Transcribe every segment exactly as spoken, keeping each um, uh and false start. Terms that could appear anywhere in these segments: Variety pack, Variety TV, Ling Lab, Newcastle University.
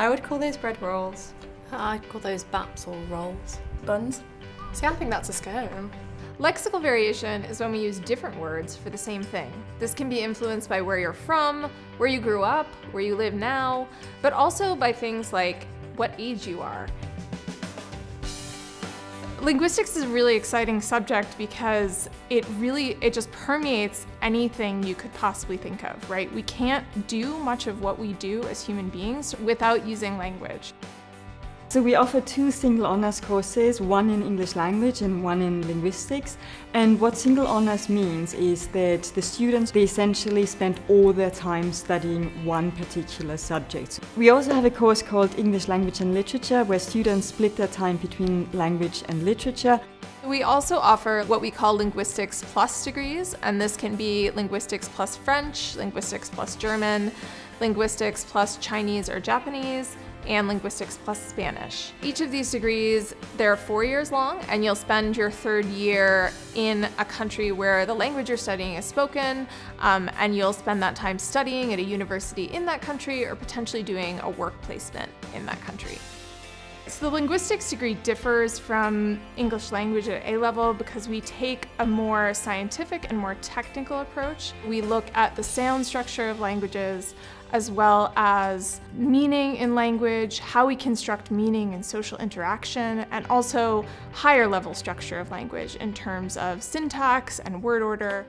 I would call those bread rolls. I'd call those baps or rolls. Buns. See, I think that's a scone. Lexical variation is when we use different words for the same thing. This can be influenced by where you're from, where you grew up, where you live now, but also by things like what age you are. Linguistics is a really exciting subject because it really, it just permeates anything you could possibly think of, right? We can't do much of what we do as human beings without using language. So we offer two single honours courses, one in English language and one in linguistics. And what single honours means is that the students, they essentially spend all their time studying one particular subject. We also have a course called English Language and Literature, where students split their time between language and literature. We also offer what we call linguistics plus degrees, and this can be linguistics plus French, linguistics plus German, linguistics plus Chinese or Japanese, and linguistics plus Spanish. Each of these degrees, they're four years long, and you'll spend your third year in a country where the language you're studying is spoken, um, and you'll spend that time studying at a university in that country or potentially doing a work placement in that country. So the linguistics degree differs from English language at A level because we take a more scientific and more technical approach. We look at the sound structure of languages, as well as meaning in language, how we construct meaning in social interaction, and also higher level structure of language in terms of syntax and word order.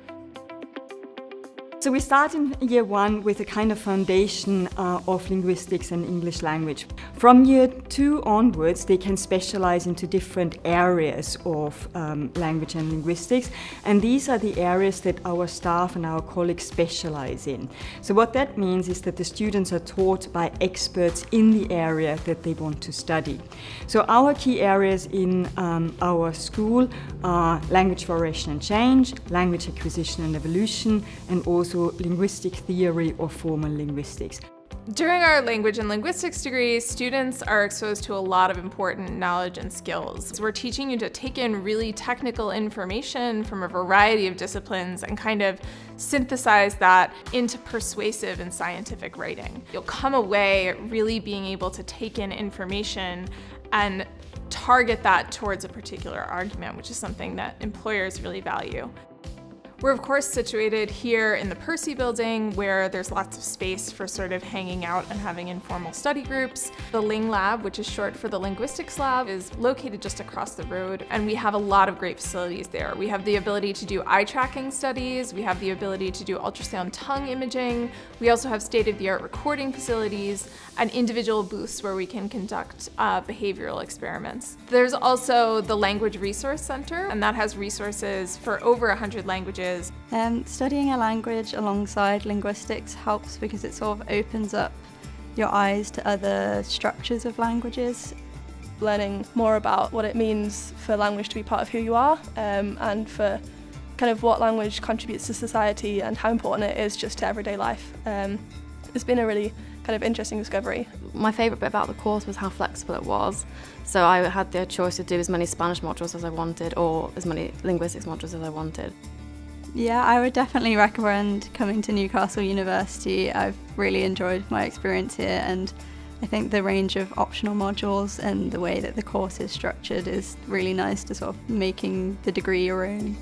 So we start in year one with a kind of foundation uh, of linguistics and English language. From year two onwards, they can specialize into different areas of um, language and linguistics. And these are the areas that our staff and our colleagues specialize in. So what that means is that the students are taught by experts in the area that they want to study. So our key areas in um, our school are language variation and change, language acquisition and evolution, and also linguistic theory or formal linguistics. During our language and linguistics degrees, students are exposed to a lot of important knowledge and skills. We're teaching you to take in really technical information from a variety of disciplines and kind of synthesize that into persuasive and scientific writing. You'll come away really being able to take in information and target that towards a particular argument, which is something that employers really value. We're of course situated here in the Percy building, where there's lots of space for sort of hanging out and having informal study groups. The Ling Lab, which is short for the Linguistics Lab, is located just across the road, and we have a lot of great facilities there. We have the ability to do eye tracking studies, we have the ability to do ultrasound tongue imaging, we also have state-of-the-art recording facilities, and individual booths where we can conduct uh, behavioral experiments. There's also the Language Resource Center, and that has resources for over one hundred languages. Um, studying a language alongside linguistics helps because it sort of opens up your eyes to other structures of languages. Learning more about what it means for language to be part of who you are um, and for kind of what language contributes to society and how important it is just to everyday life. Um, it's been a really kind of interesting discovery. My favourite bit about the course was how flexible it was. So I had the choice to do as many Spanish modules as I wanted or as many linguistics modules as I wanted. Yeah, I would definitely recommend coming to Newcastle University. I've really enjoyed my experience here, and I think the range of optional modules and the way that the course is structured is really nice to sort of making the degree your own.